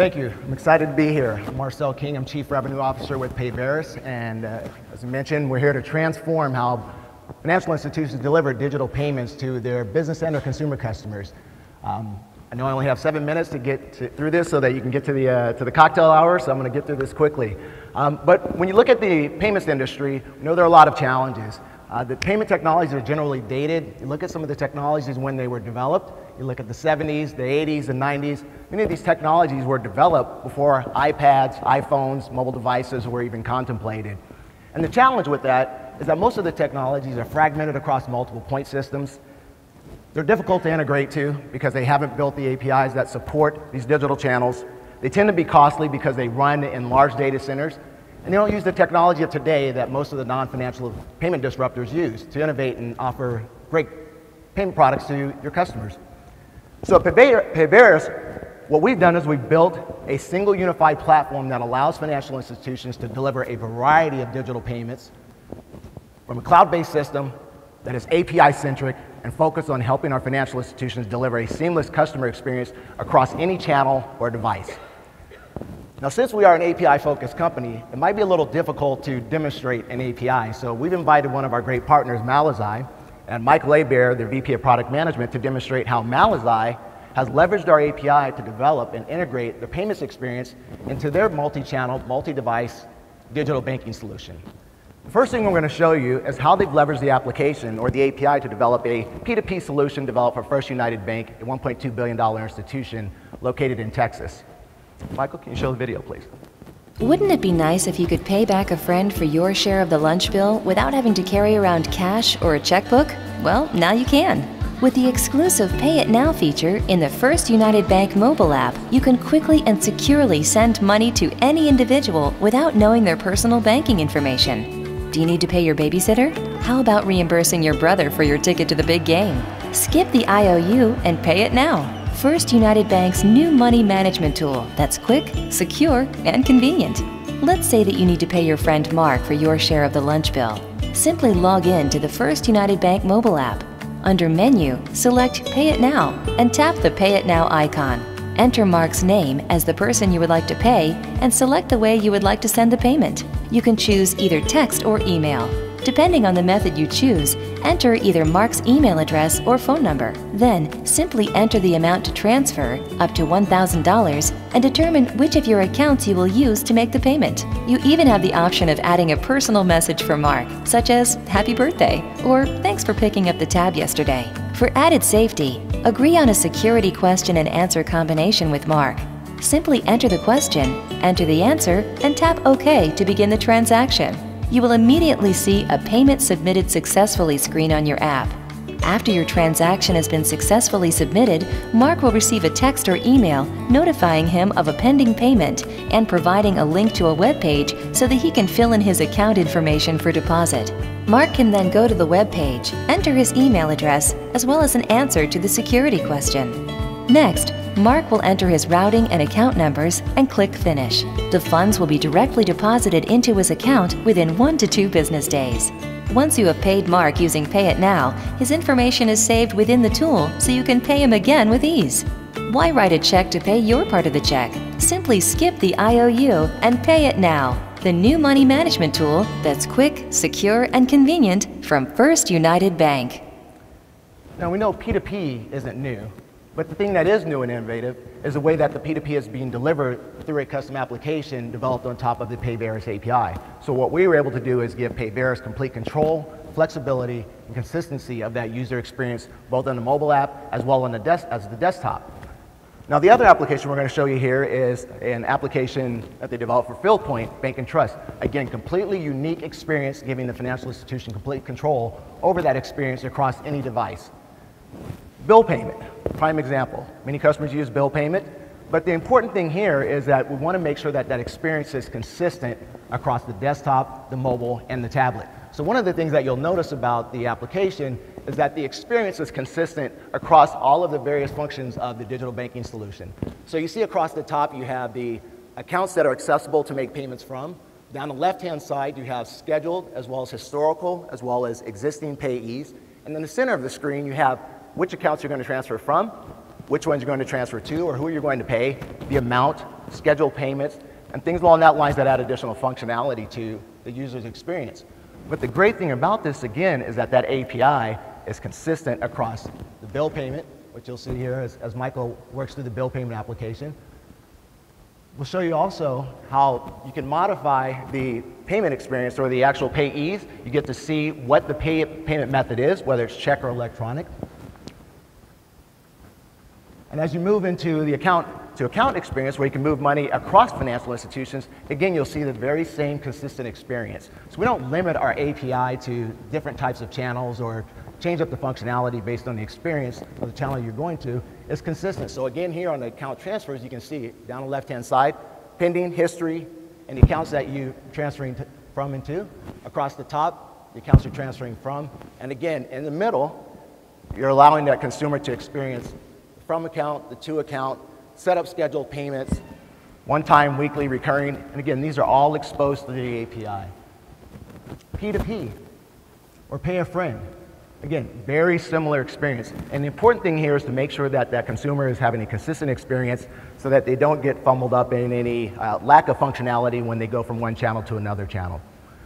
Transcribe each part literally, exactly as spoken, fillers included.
Thank you. I'm excited to be here. I'm Marcell King. I'm Chief Revenue Officer with Payveris, and uh, as I mentioned, we're here to transform how financial institutions deliver digital payments to their business and their consumer customers. Um, I know I only have seven minutes to get to, through this so that you can get to the, uh, to the cocktail hour, so I'm going to get through this quickly. Um, but when you look at the payments industry, you know there are a lot of challenges. Uh, the payment technologies are generally dated. You look at some of the technologies when they were developed. You look at the seventies, the eighties, the nineties. Many of these technologies were developed before iPads, iPhones, mobile devices were even contemplated. And the challenge with that is that most of the technologies are fragmented across multiple point systems. They're difficult to integrate to because they haven't built the A P Is that support these digital channels. They tend to be costly because they run in large data centers. And they don't use the technology of today that most of the non-financial payment disruptors use to innovate and offer great payment products to your customers. So at Payveris, what we've done is we've built a single unified platform that allows financial institutions to deliver a variety of digital payments from a cloud-based system that is A P I-centric and focused on helping our financial institutions deliver a seamless customer experience across any channel or device. Now, since we are an A P I-focused company, it might be a little difficult to demonstrate an A P I, so we've invited one of our great partners, Malazai, and Mike Labear, their V P of Product Management, to demonstrate how Malazai has leveraged our A P I to develop and integrate the payments experience into their multi-channel, multi-device digital banking solution. The first thing we're going to show you is how they've leveraged the application or the A P I to develop a P two P solution developed for First United Bank, a one point two billion dollar institution located in Texas. Michael, can you show the video, please? Wouldn't it be nice if you could pay back a friend for your share of the lunch bill without having to carry around cash or a checkbook? Well, now you can. With the exclusive Pay It Now feature in the First United Bank mobile app, you can quickly and securely send money to any individual without knowing their personal banking information. Do you need to pay your babysitter? How about reimbursing your brother for your ticket to the big game? Skip the I O U and pay it now. First United Bank's new money management tool that's quick, secure, and convenient. Let's say that you need to pay your friend Mark for your share of the lunch bill. Simply log in to the First United Bank mobile app. Under Menu, select Pay It Now and tap the Pay It Now icon. Enter Mark's name as the person you would like to pay and select the way you would like to send the payment. You can choose either text or email. Depending on the method you choose, enter either Mark's email address or phone number. Then, simply enter the amount to transfer, up to one thousand dollars, and determine which of your accounts you will use to make the payment. You even have the option of adding a personal message for Mark, such as "Happy Birthday" or "Thanks for picking up the tab yesterday." For added safety, agree on a security question and answer combination with Mark. Simply enter the question, enter the answer, and tap OK to begin the transaction. You will immediately see a Payment Submitted Successfully screen on your app. After your transaction has been successfully submitted, Mark will receive a text or email notifying him of a pending payment and providing a link to a web page so that he can fill in his account information for deposit. Mark can then go to the web page, enter his email address, as well as an answer to the security question. Next, Mark will enter his routing and account numbers and click Finish. The funds will be directly deposited into his account within one to two business days. Once you have paid Mark using Pay It Now, his information is saved within the tool so you can pay him again with ease. Why write a check to pay your part of the check? Simply skip the I O U and Pay It Now, the new money management tool that's quick, secure, and convenient from First United Bank. Now, we know P two P isn't new. But the thing that is new and innovative is the way that the P two P is being delivered through a custom application developed on top of the Payveris A P I. So what we were able to do is give Payveris complete control, flexibility, and consistency of that user experience, both on the mobile app as well on the des as the desktop. Now, the other application we're going to show you here is an application that they developed for Fillpoint Bank and Trust. Again, completely unique experience, giving the financial institution complete control over that experience across any device. Bill payment, prime example. Many customers use bill payment, but the important thing here is that we want to make sure that that experience is consistent across the desktop, the mobile, and the tablet. So one of the things that you'll notice about the application is that the experience is consistent across all of the various functions of the digital banking solution. So you see across the top you have the accounts that are accessible to make payments from. Down the left-hand side you have scheduled as well as historical as well as existing payees. And in the center of the screen you have which accounts you're going to transfer from, which ones you're going to transfer to, or who you're going to pay, the amount, schedule payments, and things along that lines that add additional functionality to the user's experience. But the great thing about this, again, is that that A P I is consistent across the bill payment, which you'll see here as, as Michael works through the bill payment application. We'll show you also how you can modify the payment experience or the actual payees. You get to see what the pay, payment method is, whether it's check or electronic. And as you move into the account to account experience, where you can move money across financial institutions, again, you'll see the very same consistent experience. So we don't limit our A P I to different types of channels or change up the functionality based on the experience of the channel you're going to. It's consistent. So again, here on the account transfers, you can see down the left-hand side, pending, history, and the accounts that you're transferring to, from and to. Across the top, the accounts you're transferring from. And again, in the middle, you're allowing that consumer to experience from account, the to account, set up scheduled payments, one-time, weekly, recurring, and again, these are all exposed to the A P I. P two P, or pay a friend. Again, very similar experience. And the important thing here is to make sure that that consumer is having a consistent experience so that they don't get fumbled up in any uh, lack of functionality when they go from one channel to another channel.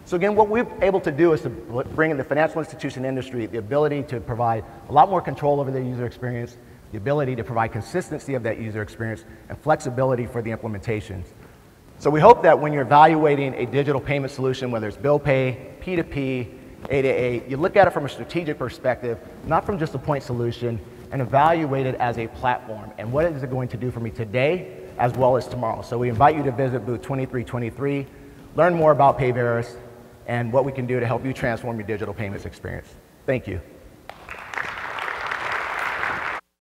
So again, what we're able to do is to bring in the financial institution industry the ability to provide a lot more control over their user experience, the ability to provide consistency of that user experience, and flexibility for the implementations. So we hope that when you're evaluating a digital payment solution, whether it's bill pay, P two P, A to A, you look at it from a strategic perspective, not from just a point solution, and evaluate it as a platform. And what is it going to do for me today as well as tomorrow? So we invite you to visit booth twenty-three twenty-three, learn more about Payveris, and what we can do to help you transform your digital payments experience. Thank you.